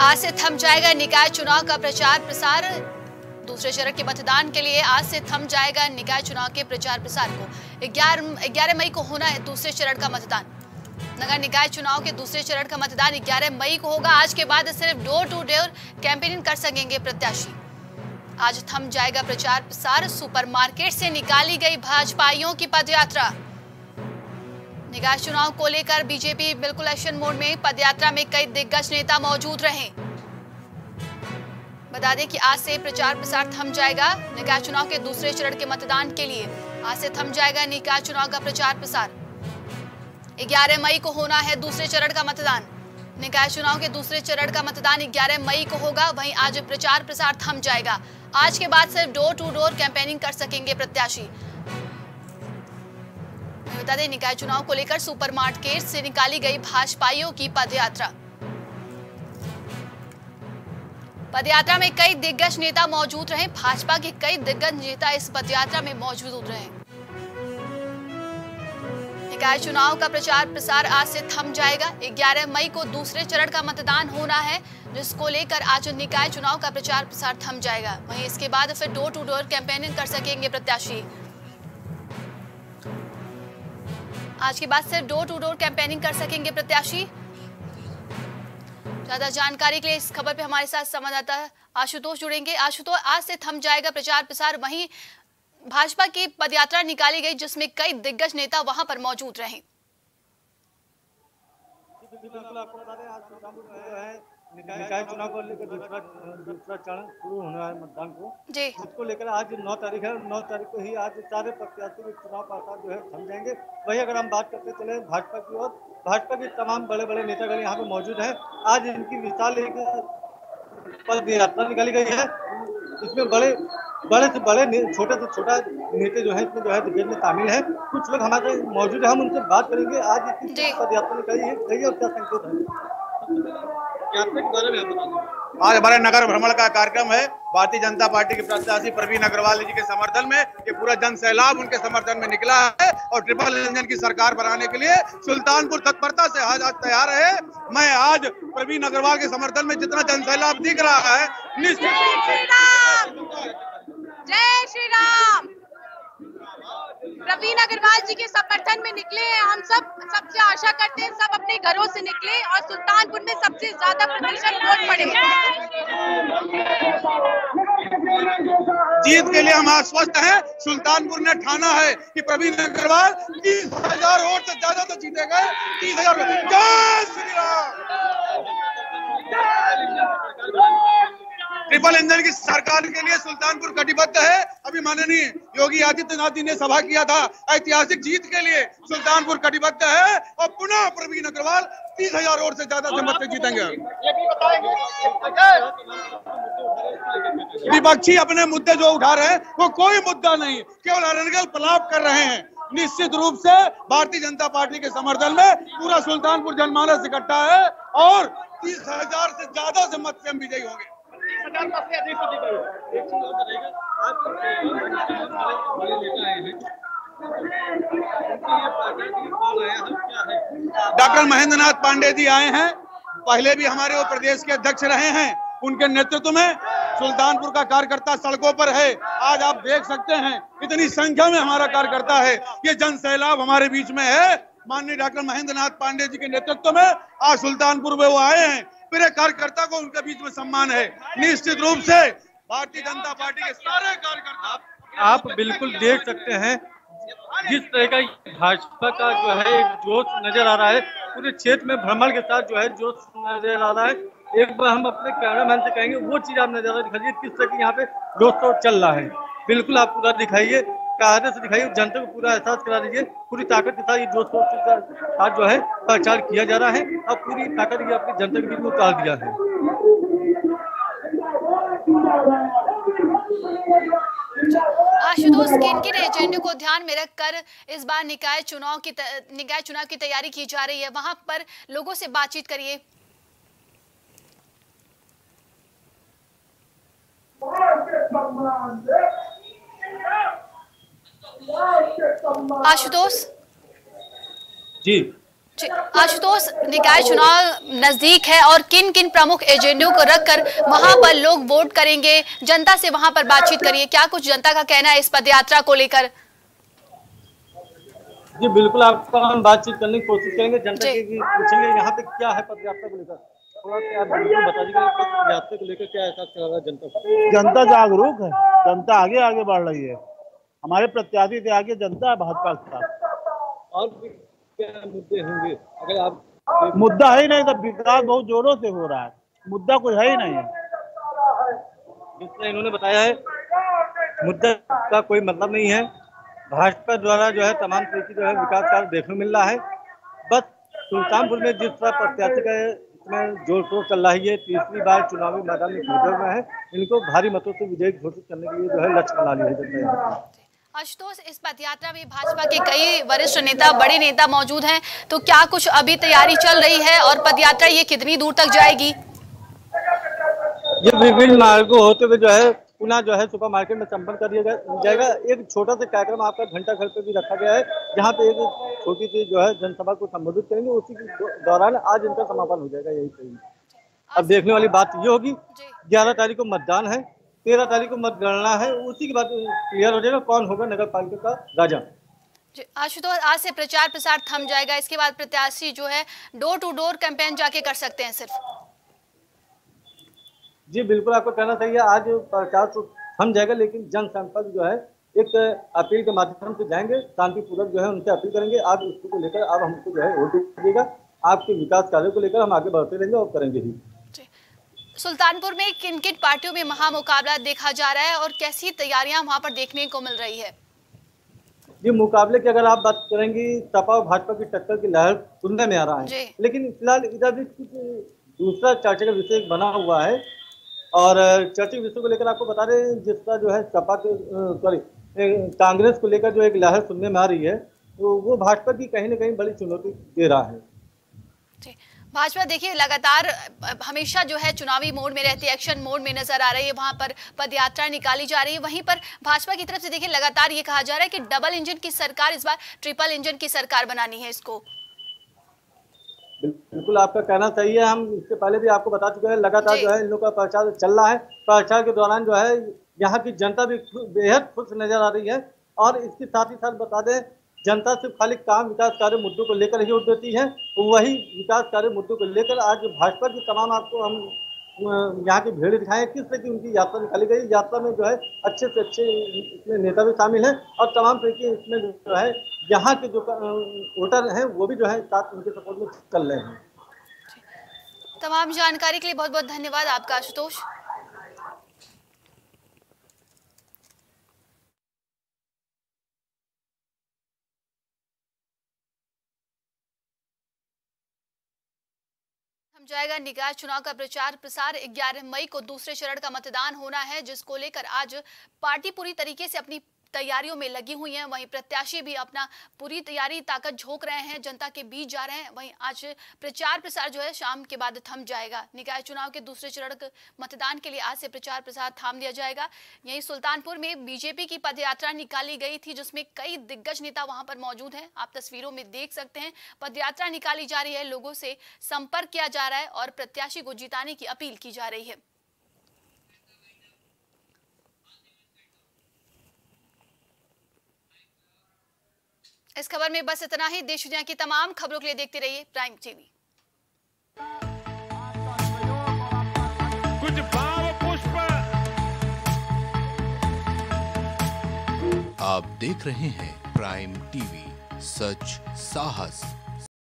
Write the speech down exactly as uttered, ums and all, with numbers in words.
आज से थम जाएगा निकाय चुनाव का प्रचार प्रसार। दूसरे चरण के मतदान के लिए आज से थम जाएगा निकाय चुनाव के प्रचार प्रसार को। ग्यारह मई को होना है दूसरे चरण का मतदान। नगर निकाय चुनाव के दूसरे चरण का मतदान ग्यारह मई को होगा। आज के बाद सिर्फ डोर टू डोर कैंपेनिंग कर सकेंगे प्रत्याशी। आज थम जाएगा प्रचार प्रसार। सुपरमार्केट से निकाली गई भाजपाइयों की पदयात्रा। निकाय चुनाव को लेकर बीजेपी बिल्कुल एक्शन मोड में। पदयात्रा में कई दिग्गज नेता मौजूद रहे। बता दें कि आज से प्रचार प्रसार थम जाएगा निकाय चुनाव के दूसरे चरण के मतदान के लिए। आज से थम जाएगा निकाय चुनाव का प्रचार प्रसार। ग्यारह मई को होना है दूसरे चरण का मतदान। निकाय चुनाव के दूसरे चरण का मतदान ग्यारह मई को होगा। वहीं आज प्रचार प्रसार थम जाएगा। आज के बाद सिर्फ डोर टू डोर कैंपेनिंग कर सकेंगे प्रत्याशी। बता दें निकाय चुनाव को लेकर सुपरमार्केट से निकाली गई भाजपाइयों की पदयात्रा। पदयात्रा में कई दिग्गज नेता मौजूद रहे। भाजपा के कई दिग्गज नेता इस पदयात्रा में मौजूद रहे। निकाय चुनाव का प्रचार प्रसार आज से थम जाएगा। ग्यारह मई को दूसरे चरण का मतदान होना है, जिसको लेकर आज निकाय चुनाव का प्रचार प्रसार थम जाएगा। वहीं इसके बाद फिर डोर टू डोर कैंपेनिंग कर सकेंगे प्रत्याशी। आज के बाद सिर्फ डोर टू डोर कैंपेनिंग कर सकेंगे प्रत्याशी। ज्यादा जानकारी के लिए इस खबर पे हमारे साथ संवाददाता आशुतोष जुड़ेंगे। आशुतोष, आज से थम जाएगा प्रचार प्रसार। वहीं भाजपा की पदयात्रा निकाली गई, जिसमें कई दिग्गज नेता वहां पर मौजूद रहे। निकाय चुनाव को लेकर दूसरा दूसरा चरण शुरू होना है मतदान को, उसको लेकर आज नौ तारीख है। नौ तारीख को ही आज सारे प्रत्याशी चुनाव प्रचार जो है थम जाएंगे। वही अगर हम बात करते चले भाजपा की ओर, भाजपा के तमाम बड़े बड़े नेतागण यहाँ पे मौजूद हैं। आज इनकी विशाल एक पदयात्रा निकाली गई है। इसमें बड़े बड़े से बड़े छोटे से छोटा नेता जो है इसमें जो है डिबेट में शामिल है। कुछ लोग हमारे मौजूद है, हम उनसे बात करेंगे। आज इसकी पदयात्रा निकाली है कही और क्या संकेत है आज हमारे नगर भ्रमण का कार्यक्रम है। भारतीय जनता पार्टी के प्रत्याशी प्रवीण अग्रवाल जी के समर्थन में ये पूरा जन सैलाब उनके समर्थन में निकला है और ट्रिपल इंजन की सरकार बनाने के लिए सुल्तानपुर तत्परता से आज आज तैयार है। मैं आज प्रवीण अग्रवाल के समर्थन में जितना जन सैलाब दिख रहा है, निश्चित जय श्री राम, जय श्री राम। प्रवीण अग्रवाल जी के समर्थन में निकले हैं हम सब। सबसे आशा करते हैं सब अपने घरों से निकले और सुल्तानपुर में सबसे ज्यादा प्रतिशत वोट पड़े। जीत के लिए हम आश्वस्त हैं। सुल्तानपुर ने ठाना है कि प्रवीण अग्रवाल तीस हजार वोट से ज्यादा तो जीते गए। तीस हजार जय श्री राम। ट्रिपल इंजन की सरकार के लिए सुल्तानपुर कटिबद्ध है। अभी माननीय योगी आदित्यनाथ जी ने सभा किया था। ऐतिहासिक जीत के लिए सुल्तानपुर कटिबद्ध है और पुनः प्रवीण अग्रवाल तीस हजार और से ज्यादा से मत जीतेंगे। विपक्षी अपने मुद्दे जो उठा रहे हैं वो कोई मुद्दा नहीं, केवल अरगल पलाप कर रहे हैं। निश्चित रूप से भारतीय जनता पार्टी के समर्थन में पूरा सुल्तानपुर जनमानस इकट्ठा है और तीस हजार से ज्यादा से मत से हम विजयी होंगे। डॉक्टर महेंद्र नाथ पांडे जी आए हैं, पहले भी हमारे वो प्रदेश के अध्यक्ष रहे हैं। उनके नेतृत्व में सुल्तानपुर का कार्यकर्ता सड़कों पर है। आज आप देख सकते हैं इतनी संख्या में हमारा कार्यकर्ता है। ये जन सैलाब हमारे बीच में है। माननीय डॉक्टर महेंद्र नाथ पांडे जी के नेतृत्व में आज सुल्तानपुर में वो आए हैं। मेरे कार्यकर्ता को उनके बीच में सम्मान है। निश्चित रूप से भारतीय जनता पार्टी के सारे कार्यकर्ता आप बिल्कुल देख सकते हैं जिस तरह का भाजपा का जो है एक जोश नजर आ रहा है। पूरे क्षेत्र में भ्रमण के साथ जो है जोश नजर आ रहा है। एक बार हम अपने कैमरामैन से कहेंगे वो चीज आप नजर दिखाइए किस तरह की यहाँ पे जोश शोर चल रहा है। बिल्कुल आप पूरा दिखाइए, कायदे से दिखाइए, जनता को पूरा एहसास करा दीजिए। पूरी ताकत के साथ ये जोश शोर के साथ जो है प्रचार किया जा रहा है और पूरी ताकत ये अपनी जनता के बीच में उतार दिया है। आशुतोष, किन किन एजेंडे को ध्यान में रखकर इस बार निकाय चुनाव की निकाय चुनाव की तैयारी की जा रही है, वहां पर लोगों से बातचीत करिए। आशुतोष जी, आशुतोष, निकाय चुनाव नजदीक है और किन किन प्रमुख एजेंडों को रखकर वहां पर लोग वोट करेंगे, जनता से वहां पर बातचीत करिए, क्या कुछ जनता का कहना है इस पदयात्रा को लेकर? जी बिल्कुल, आपका हम बातचीत करने की कोशिश करेंगे, जनता से पूछेंगे यहाँ पे क्या है पदयात्रा को लेकर, थोड़ा क्या बता दीजिए पदयात्रा को लेकर क्या एहसास करा रहा है जनता? जनता जागरूक है, जनता आगे आगे बढ़ रही है, हमारे प्रत्याशी से आगे जनता है भाजपा के साथ। और क्या मुद्दे होंगे अगर आप? मुद्दा है ही नहीं, तब विकास बहुत जोरों से हो रहा है, मुद्दा कुछ है ही नहीं है। जिसने इन्होंने बताया है मुद्दा का कोई मतलब नहीं है, भाजपा द्वारा जो है तमाम तरीके जो है विकास कार्य देखने मिल रहा है। बस सुल्तानपुर में जिस तरह प्रत्याशी का इसमें जोर शोर चल रहा है, ये तीसरी बार चुनावी मैदान में खड़े हुए हैं, इनको भारी मतों से विजयी घोषित करने के लिए जो है लक्ष्य बना लिया है। आशुतोष, इस पदयात्रा में भाजपा के कई वरिष्ठ नेता, बड़े नेता मौजूद हैं, तो क्या कुछ अभी तैयारी चल रही है और पदयात्रा ये कितनी दूर तक जाएगी? ये विभिन्न मार्गों होते हुए जो है पुनः जो है सुपर मार्केट में संपन्न कर दिया जाएगा। एक छोटा सा कार्यक्रम आपका घंटा घर पे भी रखा गया है, जहाँ पे एक छोटी सी जो है जनसभा को संबोधित करेंगे, उसी के दौरान आज इनका समापन हो जाएगा। यही कहीं अब देखने वाली बात ये होगी, ग्यारह तारीख को मतदान है, तेरह तारीख को मतगणना है, उसी के बाद क्लियर हो जाएगा कौन होगा नगर पालिका का राजा। आशुतोष, आज से प्रचार प्रसार थम जाएगा, इसके बाद प्रत्याशी जो है डोर टू डोर कैंपेन जाके कर सकते हैं सिर्फ? जी बिल्कुल, आपको कहना चाहिए आज प्रचार तो थम जाएगा, लेकिन जनसंपर्क जो है एक अपील के माध्यम से जाएंगे, शांतिपूर्वक जो है उनसे अपील करेंगे, आप इसको लेकर आप हमको जो है वोट दीजिएगा, आपके विकास कार्यों को लेकर हम आगे बढ़ते रहेंगे और करेंगे ही। सुल्तानपुर में किन किन पार्टियों में महामुकाबला देखा जा रहा है और कैसी तैयारियां वहां पर देखने को मिल रही है? ये मुकाबले की अगर आप बात करेंगी, सपा और भाजपा की टक्कर की लहर सुनने में आ रहा है, लेकिन फिलहाल इधर भी कुछ दूसरा चर्चा का विषय बना हुआ है। और चर्चित विषय को लेकर आपको बता दें, जिस तरह जो है सपा के सॉरी कांग्रेस को लेकर जो एक लहर सुनने में आ रही है, तो वो भाजपा की कहीं ना कहीं बड़ी चुनौती दे रहा है। भाजपा देखिए लगातार हमेशा जो है चुनावी मोड में रहती है, एक्शन मोड में नजर आ रही है, वहां पर पदयात्रा निकाली जा रही है। वहीं पर भाजपा की तरफ से देखिए लगातार ये कहा जा रहा है कि डबल इंजन की सरकार, इस बार ट्रिपल इंजन की सरकार बनानी है इसको। बिल्कुल, आपका कहना सही है, हम इससे पहले भी आपको बता चुके हैं, लगातार जो है इन लोगों का प्रचार चल रहा है। प्रचार के दौरान जो है यहाँ की जनता भी बेहद खुश नजर आ रही है, और इसके साथ ही साथ बता दें जनता सिर्फ खाली काम विकास कार्य मुद्दों को लेकर ही वोट देती है, वही विकास कार्य मुद्दों को लेकर आज भाजपा की तमाम आपको हम यहाँ की भीड़ दिखाएं, किस तरह की उनकी यात्रा निकाली गई। यात्रा में जो है अच्छे से अच्छे इसमें नेता भी शामिल हैं, और तमाम तरह के इसमें जो है यहाँ के जो वोटर हैं वो भी जो है साथ उनके सपोर्ट में चल रहे हैं। तमाम जानकारी के लिए बहुत बहुत धन्यवाद आपका आशुतोष। जाएगा निकाय चुनाव का प्रचार प्रसार, ग्यारह मई को दूसरे चरण का मतदान होना है, जिसको लेकर आज पार्टी पूरी तरीके से अपनी तैयारियों में लगी हुई है। वहीं प्रत्याशी भी अपना पूरी तैयारी ताकत झोंक रहे हैं, जनता के बीच जा रहे हैं। वहीं आज प्रचार प्रसार जो है शाम के बाद थम जाएगा। निकाय चुनाव के दूसरे चरण के मतदान के लिए आज से प्रचार प्रसार थाम दिया जाएगा। यहीं सुल्तानपुर में बीजेपी की पदयात्रा निकाली गई थी, जिसमें कई दिग्गज नेता वहां पर मौजूद हैं, आप तस्वीरों में देख सकते हैं। पदयात्रा निकाली जा रही है, लोगों से संपर्क किया जा रहा है और प्रत्याशी को जिताने की अपील की जा रही है। इस खबर में बस इतना ही। देश दुनिया की तमाम खबरों के लिए देखते रहिए प्राइम टीवी। कुछ भाव पुष्प, आप देख रहे हैं प्राइम टीवी, सच साहस